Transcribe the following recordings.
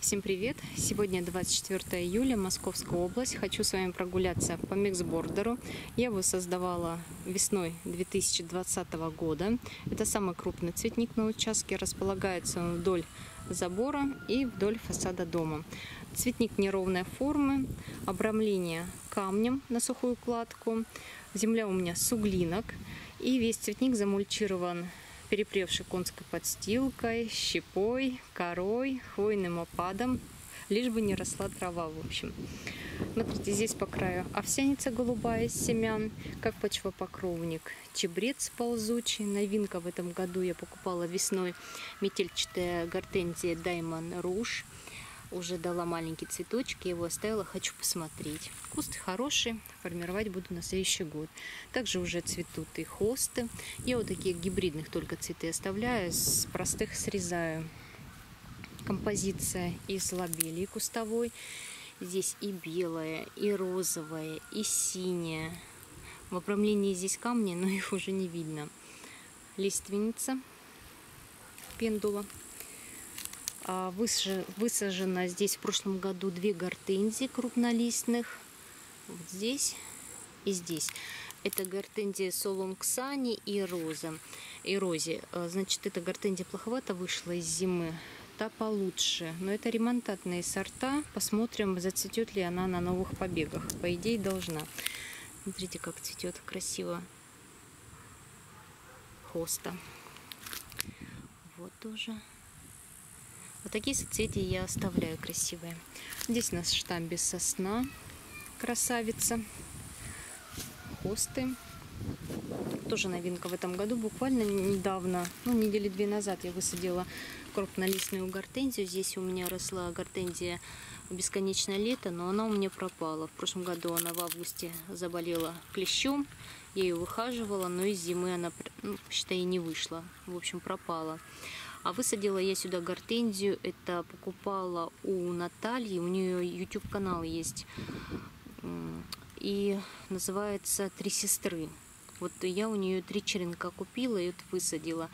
Всем привет! Сегодня 24 июля, Московская область. Хочу с вами прогуляться по Миксбордеру. Я его создавала весной 2020 года. Это самый крупный цветник на участке. Располагается он вдоль забора и вдоль фасада дома. Цветник неровной формы, обрамление камнем на сухую кладку. Земля у меня с углинок. И весь цветник замульчирован перепревшей конской подстилкой, щепой, корой, хвойным опадом, лишь бы не росла трава, в общем. Смотрите, здесь по краю овсяница голубая из семян, как почвопокровник, чебрец ползучий. Новинка в этом году я покупала весной метельчатая гортензия Даймон Руж. Уже дала маленькие цветочки, его оставила, хочу посмотреть. Куст хороший, формировать буду на следующий год. Также уже цветут и хосты. Я вот таких гибридных только цветы оставляю, с простых срезаю. Композиция из лобелии кустовой. Здесь и белая, и розовая, и синяя. В обрамлении здесь камни, но их уже не видно. Лиственница пендула. Высажено здесь в прошлом году 2 гортензии крупнолистных. Вот здесь и здесь. Это гортензия Солунгсани и роза. Значит, эта гортензия плоховато вышла из зимы. Та получше. Но это ремонтантные сорта. Посмотрим, зацветет ли она на новых побегах. По идее, должна. Смотрите, как цветет красиво. Хоста. Вот тоже. Вот такие соцветия я оставляю красивые. Здесь у нас штамби сосна, красавица, хосты. Тоже новинка в этом году. Буквально недавно, ну, недели 2 назад я высадила крупнолистную гортензию. Здесь у меня росла гортензия бесконечное лето, но она у меня пропала. В прошлом году она в августе заболела клещом. Я ее выхаживала, но из зимы она, ну, считай, не вышла. В общем, пропала. А высадила я сюда гортензию, это покупала у Натальи, у нее YouTube-канал есть, и называется «Три сестры». Вот я у нее 3 черенка купила и вот высадила.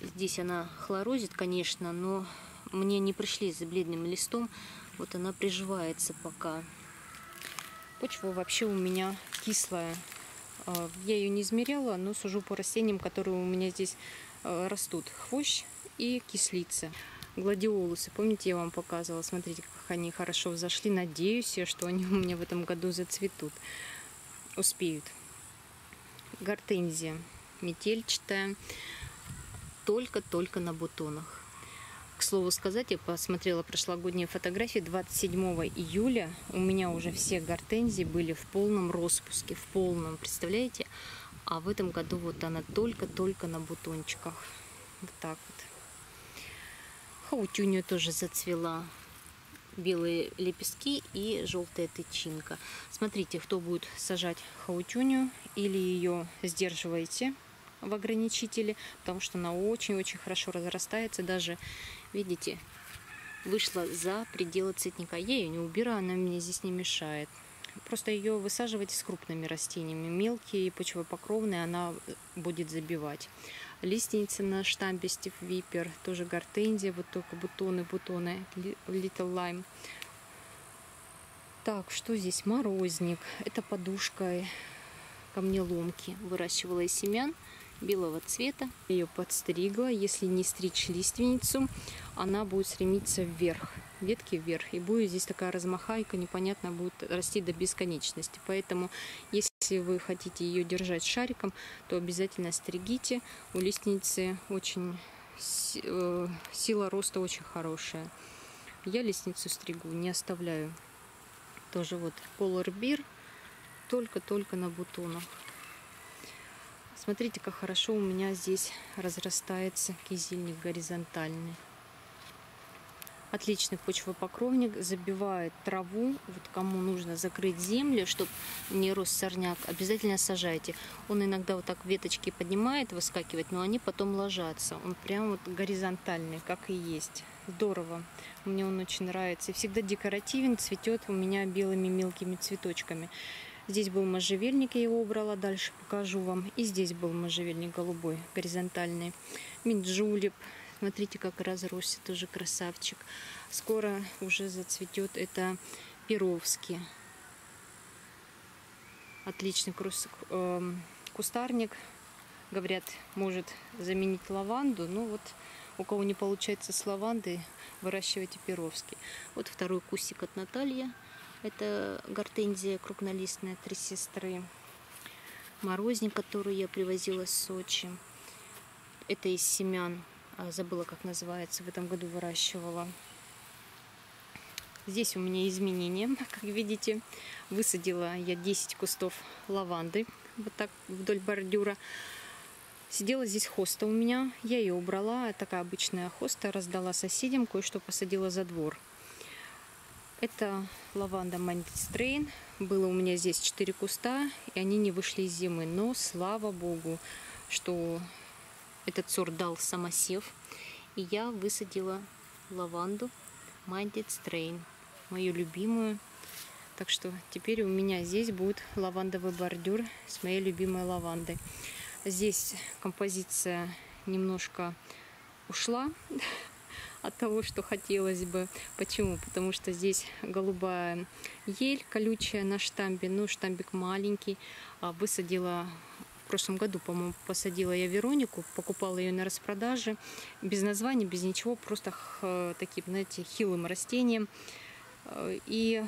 Здесь она хлорозит, конечно, но мне не пришли за бледным листом, вот она приживается пока. Почва вообще у меня кислая. Я ее не измеряла, но сужу по растениям, которые у меня здесь растут. Хвощ и кислица. Гладиолусы, помните, я вам показывала. Смотрите, как они хорошо взошли. Надеюсь, что они у меня в этом году зацветут. Успеют. Гортензия метельчатая. Только-только на бутонах. К слову сказать, я посмотрела прошлогодние фотографии. 27 июля у меня уже все гортензии были в полном распуске, в полном, представляете? А в этом году вот она только-только на бутончиках. Вот так вот. Хаутюния тоже зацвела. Белые лепестки и желтая тычинка. Смотрите, кто будет сажать хаутюнию или ее сдерживаете в ограничителе, потому что она очень-очень хорошо разрастается. Даже, видите, вышла за пределы цветника. Я ее не убираю, она мне здесь не мешает. Просто ее высаживайте с крупными растениями. Мелкие, почвопокровные, она будет забивать. Лиственница на штамбе Стив Випер, тоже гортензия, вот только бутоны, Little Lime. Так, что здесь? Морозник. Это подушка камнеломки. Выращивала из семян. Белого цвета. Я ее подстригла. Если не стричь лиственницу, она будет стремиться вверх, ветки вверх, и будет здесь такая размахайка, непонятно, будет расти до бесконечности. Поэтому если вы хотите ее держать шариком, то обязательно стригите. У лиственницы очень сила роста очень хорошая. Я лиственницу стригу, не оставляю. Тоже вот Color Beer, только-только на бутонах. Смотрите, как хорошо у меня здесь разрастается кизильник горизонтальный. Отличный почвопокровник, забивает траву. Вот кому нужно закрыть землю, чтобы не рос сорняк, обязательно сажайте. Он иногда вот так веточки поднимает, выскакивает, но они потом ложатся. Он прям вот горизонтальный, как и есть. Здорово. Мне он очень нравится. И всегда декоративен, цветет у меня белыми мелкими цветочками. Здесь был можжевельник, я его убрала, дальше покажу вам. И здесь был можжевельник голубой, горизонтальный. Минджулип, Смотрите, как разросся, тоже красавчик. Скоро уже зацветет это перовский. Отличный кустарник. Говорят, может заменить лаванду. Но вот у кого не получается с лавандой, выращивайте перовский. Вот второй кустик от Натальи. Это гортензия крупнолистная «Три сестры». Морозник, который я привозила из Сочи. Это из семян. Забыла, как называется. В этом году выращивала. Здесь у меня изменения. Как видите, высадила я 10 кустов лаванды. Вот так вдоль бордюра. Сидела здесь хоста у меня. Я ее убрала. Такая обычная хоста. Раздала соседям. Кое-что посадила за двор. Это лаванда Minded Strain. Было у меня здесь 4 куста, и они не вышли из зимы. Но слава богу, что этот сорт дал самосев. И я высадила лаванду Minded Strain, мою любимую. Так что теперь у меня здесь будет лавандовый бордюр с моей любимой лавандой. Здесь композиция немножко ушла от того, что хотелось бы. Почему? Потому что здесь голубая ель колючая на штамбе. Ну, штамбик маленький. Высадила в прошлом году, по-моему, посадила я Веронику. Покупала ее на распродаже. Без названия, без ничего. Просто таким, знаете, хилым растением. И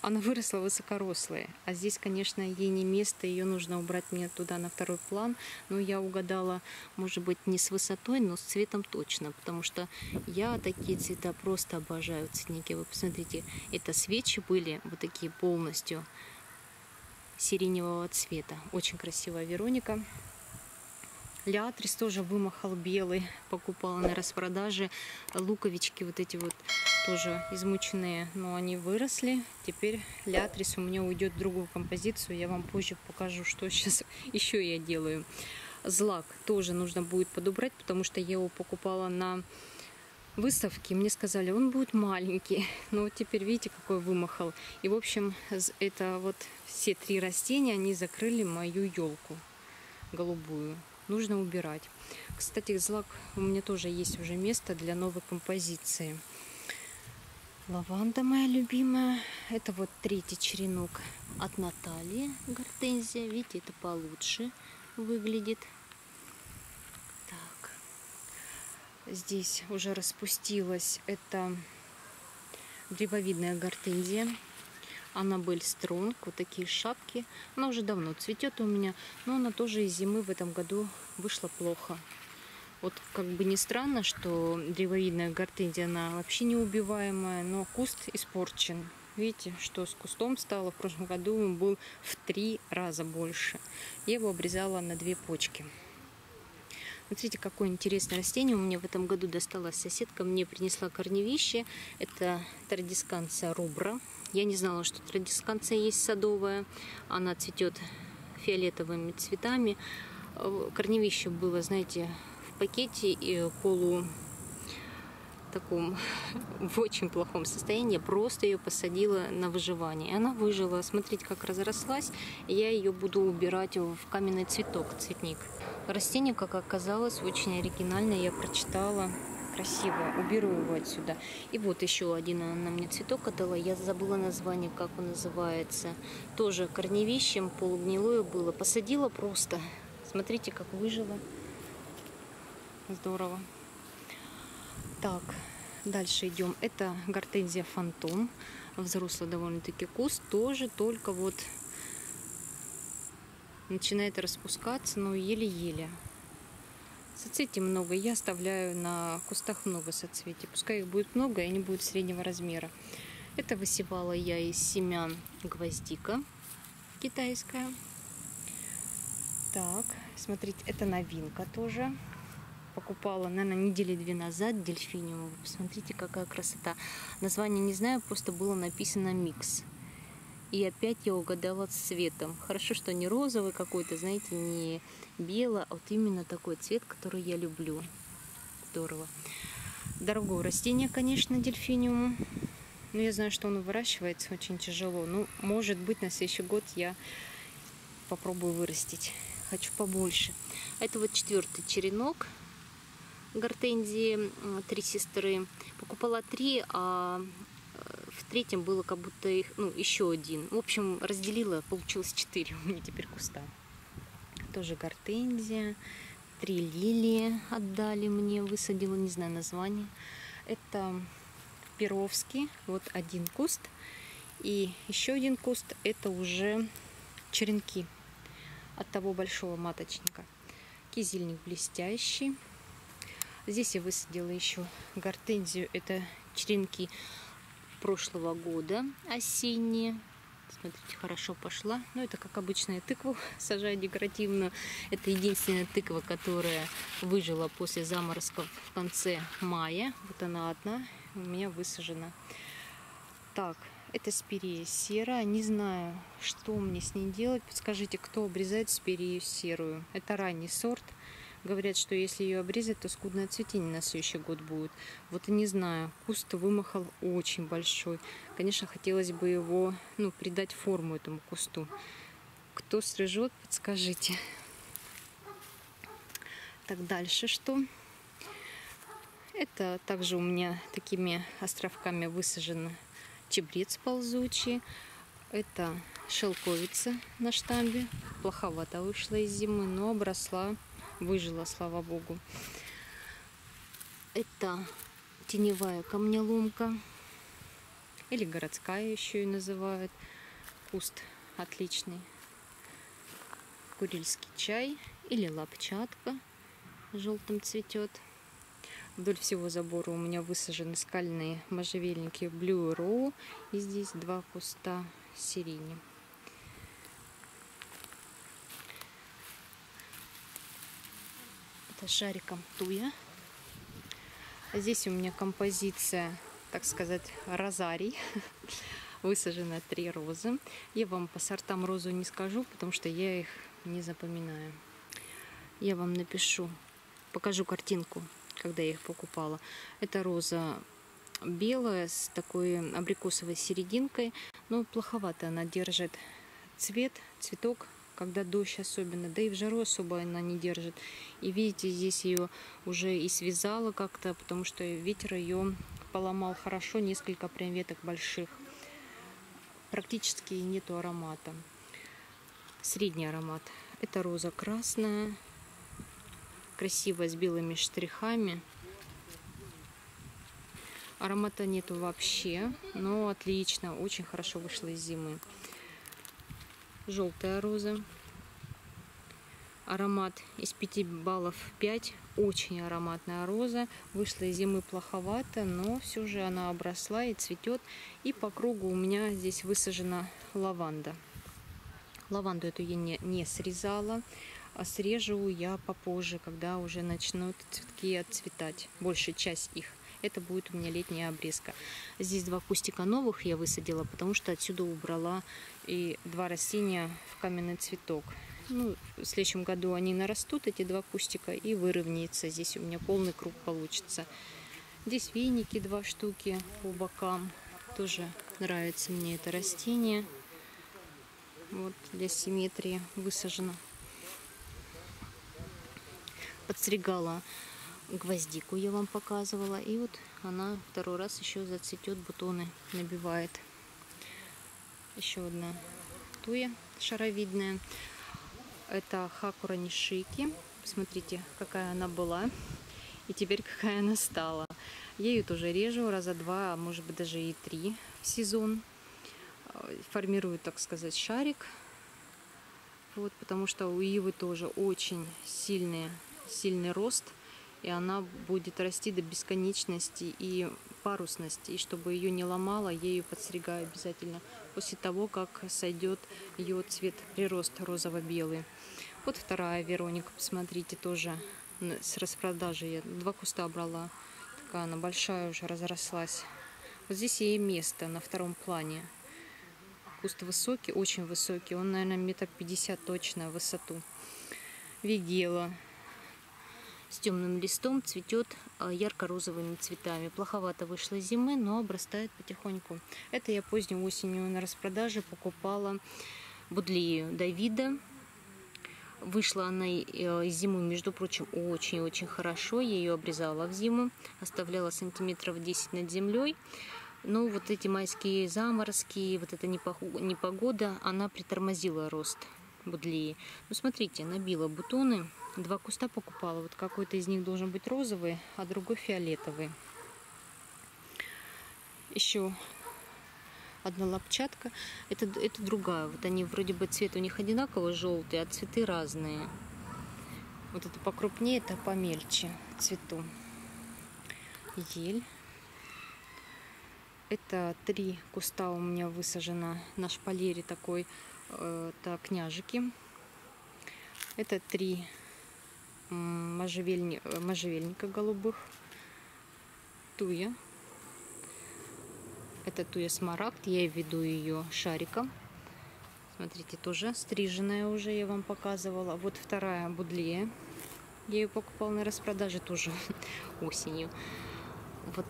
она выросла высокорослая. А здесь, конечно, ей не место. Ее нужно убрать мне туда на второй план. Но я угадала, может быть, не с высотой, но с цветом точно. Потому что я такие цвета просто обожаю, цветники. Вы посмотрите, это свечи были вот такие полностью сиреневого цвета. Очень красивая Вероника. Лиатрис тоже вымахал белый. Покупала на распродаже. Луковички вот эти вот тоже измученные, но они выросли. Теперь лиатрис у меня уйдет в другую композицию. Я вам позже покажу, что сейчас еще я делаю. Злак тоже нужно будет подобрать, потому что я его покупала на выставке. Мне сказали, он будет маленький. Но вот теперь видите, какой вымахал. И в общем, это вот все 3 растения, они закрыли мою елку голубую. Нужно убирать. Кстати, злак у меня тоже есть уже место для новой композиции. Лаванда моя любимая. Это вот 3-й черенок от Натальи. Гортензия. Видите, это получше выглядит. Так. Здесь уже распустилась. Это древовидная гортензия. Аннабель Стронг. Вот такие шапки. Она уже давно цветет у меня. Но она тоже из зимы в этом году вышла плохо. Вот как бы не странно, что древовидная гортензия, она вообще неубиваемая, но куст испорчен. Видите, что с кустом стало? В прошлом году он был в 3 раза больше. Я его обрезала на 2 почки. Смотрите, какое интересное растение. У меня в этом году досталась соседка. Мне принесла корневище. Это традисканция рубра. Я не знала, что традисканция есть садовая. Она цветет фиолетовыми цветами. Корневище было, знаете, пакете и в очень плохом состоянии. Просто ее посадила на выживание. Она выжила. Смотрите, как разрослась. Я ее буду убирать в каменный цветник. Растение, как оказалось, очень оригинальное. Я прочитала. Красиво. Уберу его отсюда. И вот еще один она мне цветок отдала. Я забыла название, как он называется. Тоже корневищем полугнилое было. Посадила просто. Смотрите, как выжила. Здорово. Так, дальше идем. Это гортензия фантом. Взрослый довольно-таки куст. Тоже только вот начинает распускаться, но еле-еле. Соцветий много. Я оставляю на кустах много соцветий. Пускай их будет много, и они будут среднего размера. Это высевала я из семян гвоздика китайская. Так, смотрите, это новинка тоже. Покупала, наверное, недели 2 назад дельфиниум. Посмотрите, какая красота. Название не знаю, просто было написано «Микс». И опять я угадала цветом. Хорошо, что не розовый какой-то, знаете, не белый, а вот именно такой цвет, который я люблю. Здорово. Дорогое растение, конечно, дельфиниум. Но я знаю, что он выращивается очень тяжело. Ну, может быть, на следующий год я попробую вырастить. Хочу побольше. Это вот 4-й черенок. гортензии «Три сестры». Покупала три, а в третьем было как будто их, ну, еще один. В общем, разделила, получилось 4 у меня теперь куста. Тоже гортензия. 3 лилии отдали мне, высадила, не знаю название. Это перовский, вот один куст. И еще один куст, это уже черенки от того большого маточника. Кизильник блестящий. Здесь я высадила еще гортензию. Это черенки прошлого года, осенние. Смотрите, хорошо пошла. Но это, как обычная тыква, сажаю декоративную. Это единственная тыква, которая выжила после заморозков в конце мая. Вот она одна у меня высажена. Так, это спирея серая. Не знаю, что мне с ней делать. Подскажите, кто обрезает спирею серую? Это ранний сорт. Говорят, что если ее обрезать, то скудное цветение на следующий год будет. Вот и не знаю. Куст вымахал очень большой. Конечно, хотелось бы его, ну, придать форму этому кусту. Кто срежет, подскажите. Так, дальше что? Это также у меня такими островками высажен чебрец ползучий. Это шелковица на штамбе. Плоховато вышла из зимы, но обросла. Выжила, слава богу. Это теневая камнеломка. Или городская еще и называют. Куст отличный. Курильский чай. Или лапчатка. Желтым цветет. Вдоль всего забора у меня высажены скальные можжевельники Blue Row. И здесь 2 куста сирени. Шариком туя. Здесь у меня композиция, так сказать, розарий. Высажено 3 розы. Я вам по сортам розу не скажу, потому что я их не запоминаю. Я вам напишу, покажу картинку, когда я их покупала. Это роза белая с такой абрикосовой серединкой, но плоховато она держит цветок. Когда дождь особенно, да и в жару особо она не держит. И видите, здесь ее уже и связала как-то, потому что ветер ее поломал хорошо, несколько прям веток больших. Практически нету аромата. Средний аромат. Это роза красная, красивая, с белыми штрихами. Аромата нету вообще, но отлично, очень хорошо вышла из зимы. Желтая роза. Аромат из 5 баллов 5. Очень ароматная роза. Вышла из зимы плоховато, но все же она обросла и цветет. И по кругу у меня здесь высажена лаванда. Лаванду эту я не срезала. А срежу я попозже, когда уже начнут цветки отцветать. Большая часть их. Это будет у меня летняя обрезка. Здесь 2 кустика новых я высадила, потому что отсюда убрала и 2 растения в каменный цветок. Ну, в следующем году они нарастут, эти 2 кустика, и выровняется. Здесь у меня полный круг получится. Здесь веники 2 штуки по бокам. Тоже нравится мне это растение. Вот для симметрии высажено. Подстригала гвоздику, я вам показывала, и вот она второй раз еще зацветет, бутоны набивает. Еще одна туя шаровидная. Это Хакура Нишики. Посмотрите, какая она была и теперь какая она стала. Я ее тоже режу раза 2, а может быть даже и 3 в сезон. Формирую, так сказать, шарик. Вот, потому что у ивы тоже очень сильный рост. И она будет расти до бесконечности и парусности. И чтобы ее не ломало, я ее подстригаю обязательно. После того, как сойдет ее цвет, прирост розово-белый. Вот вторая Вероника, посмотрите, тоже с распродажи. Я 2 куста брала. Такая она большая уже, разрослась. Вот здесь ей место на втором плане. Куст высокий, очень высокий. Он, наверное, 1,50 метра точно в высоту. Вигела. С темным листом, цветет ярко-розовыми цветами. Плоховато вышло зимы, но обрастает потихоньку. Это я поздней осенью на распродаже покупала Будлею Давида. Вышла она из зимы, между прочим, очень-очень хорошо. Я ее обрезала в зиму, оставляла сантиметров 10 над землей. Но вот эти майские заморозки, вот эта непогода, она притормозила рост будлеи. Ну, смотрите, набила бутоны. Два куста покупала. Вот какой-то из них должен быть розовый, а другой фиолетовый. Еще одна лапчатка. Это другая. Вот они вроде бы цвет у них одинаково желтый, а цветы разные. Вот это покрупнее, это помельче цвету. Ель. Это три куста у меня высажено на шпалере такой, княжики. Это три можжевельника голубых. Туя. Это туя смарагд, я веду ее шариком. Смотрите, тоже стриженная уже, я вам показывала. Вот вторая будлея. Я ее покупала на распродаже тоже осенью. Вот,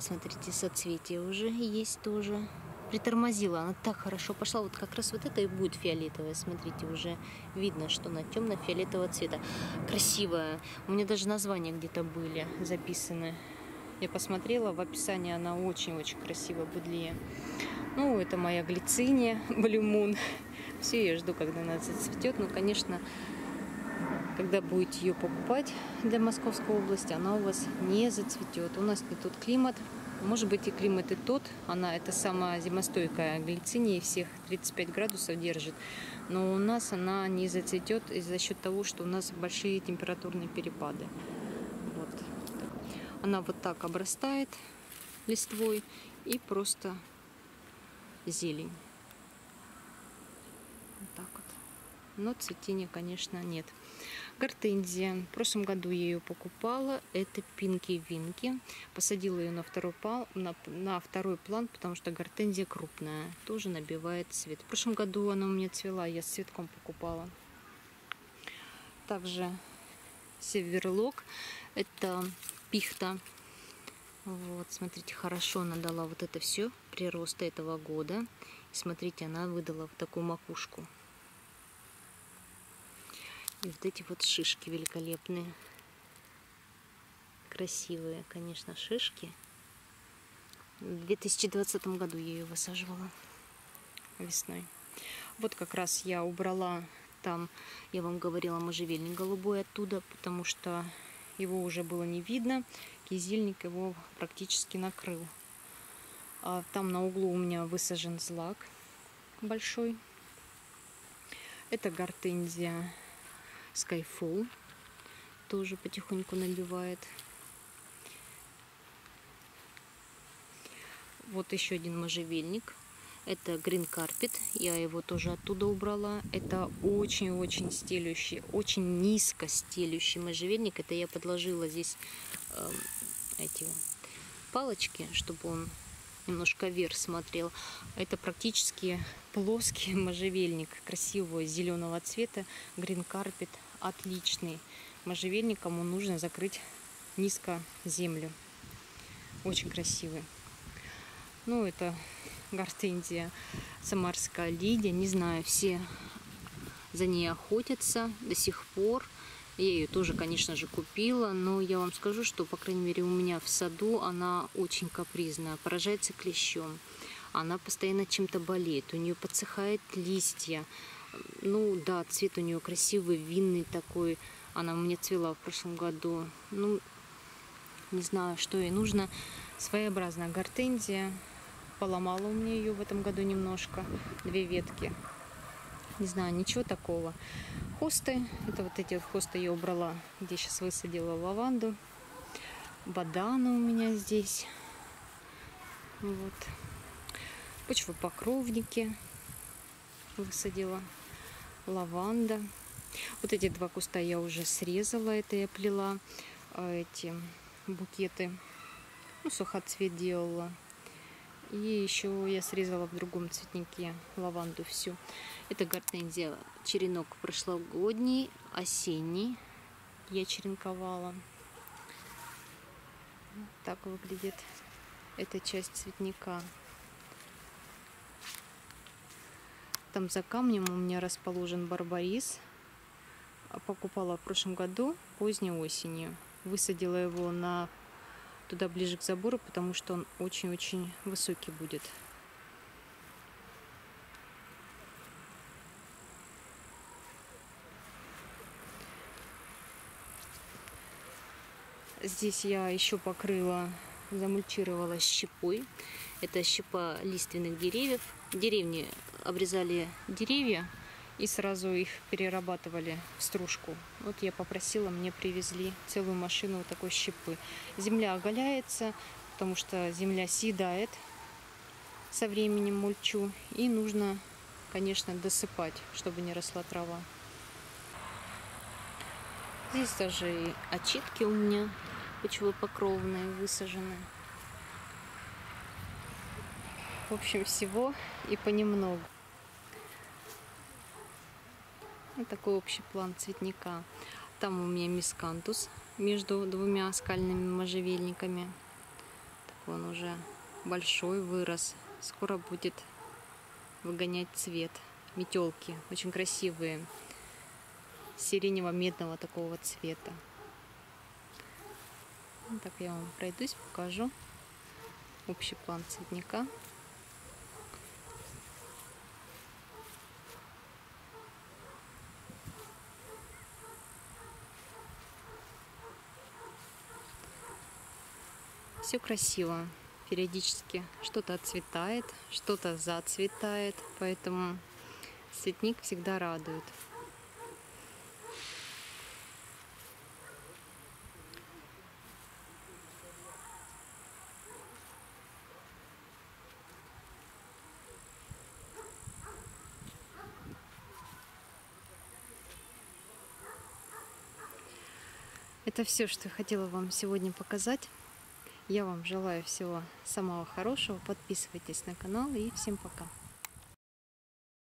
смотрите, соцветие уже есть тоже. Притормозила, она так хорошо пошла. Вот как раз вот это и будет фиолетовая. Смотрите, уже видно, что она темно-фиолетового цвета. Красивая. У меня даже названия где-то были записаны. Я посмотрела, в описании она очень-очень красивая будлея. Ну, это моя глициния Блюмун. Все, я жду, когда она зацветет. Ну, конечно, когда будете ее покупать для Московской области, она у вас не зацветет. У нас не тот климат. Может быть, и климат и тот. Она, это самая зимостойкая глициния, всех 35 градусов держит. Но у нас она не зацветет из-за счет того, что у нас большие температурные перепады. Она вот так обрастает листвой и просто зелень. Вот так вот. Но цветения, конечно, нет. Гортензия. В прошлом году я ее покупала. Это пинки-винки. Посадила ее на второй план, потому что гортензия крупная. Тоже набивает цвет. В прошлом году она у меня цвела. Я с цветком покупала. Также северлок. Это... пихта. Вот, смотрите, хорошо она дала вот это все прироста этого года. И смотрите, она выдала вот такую макушку. И вот эти вот шишки великолепные. Красивые, конечно, шишки. В 2020 году я ее высаживала весной. Вот как раз я убрала там, я вам говорила, можжевельник голубой оттуда, потому что его уже было не видно, кизильник его практически накрыл. А там на углу у меня высажен злак большой. Это гортензия Skyfall. Тоже потихоньку набивает. Вот еще один можжевельник. Это Green carpet, я его тоже оттуда убрала. Это очень-очень стелющий, очень низко стелющий можжевельник. Это я подложила здесь эти палочки, чтобы он немножко вверх смотрел. Это практически плоский можжевельник, красивого зеленого цвета. Green carpet отличный можжевельник, кому нужно закрыть низко землю. Очень красивый. Ну, это... гортензия Самарская Леди. Не знаю, все за ней охотятся до сих пор. Я ее тоже, конечно же, купила. Но я вам скажу, что, по крайней мере, у меня в саду она очень капризная. Поражается клещом. Она постоянно чем-то болеет. У нее подсыхают листья. Ну да, цвет у нее красивый, винный такой. Она у меня цвела в прошлом году. Ну, не знаю, что ей нужно. Своеобразная гортензия. Поломала у меня ее в этом году немножко. Две ветки. Не знаю, ничего такого. Хосты. Это вот эти вот хосты я убрала. Где сейчас высадила лаванду. Бадана у меня здесь. Вот. Почвопокровники. Высадила. Лаванда. Вот эти два куста я уже срезала. Это я плела. Эти букеты. Ну, сухоцвет делала. И еще я срезала в другом цветнике лаванду всю. Это гортензия. Черенок прошлогодний, осенний. Я черенковала. Вот так выглядит эта часть цветника. Там за камнем у меня расположен барбарис. покупала в прошлом году поздней осенью. Высадила его на туда ближе к забору, потому что он очень-очень высокий будет. Здесь я еще покрыла, замульчировала щепой. Это щепа лиственных деревьев. Деревни обрезали деревья и сразу их перерабатывали в стружку. Вот я попросила, мне привезли целую машину вот такой щепы. Земля оголяется, потому что земля съедает со временем мульчу. И нужно, конечно, досыпать, чтобы не росла трава. Здесь даже и очитки у меня почвопокровные высажены. В общем, всего и понемногу. Вот такой общий план цветника. Там у меня мискантус между двумя скальными можжевельниками. Так он уже большой вырос. Скоро будет выгонять цвет. Метелки очень красивые. Сиренево-медного такого цвета. Вот так я вам пройдусь, покажу общий план цветника. Все красиво. Периодически что-то отцветает, что-то зацветает, поэтому цветник всегда радует. Это все, что я хотела вам сегодня показать. Я вам желаю всего самого хорошего. Подписывайтесь на канал и всем пока.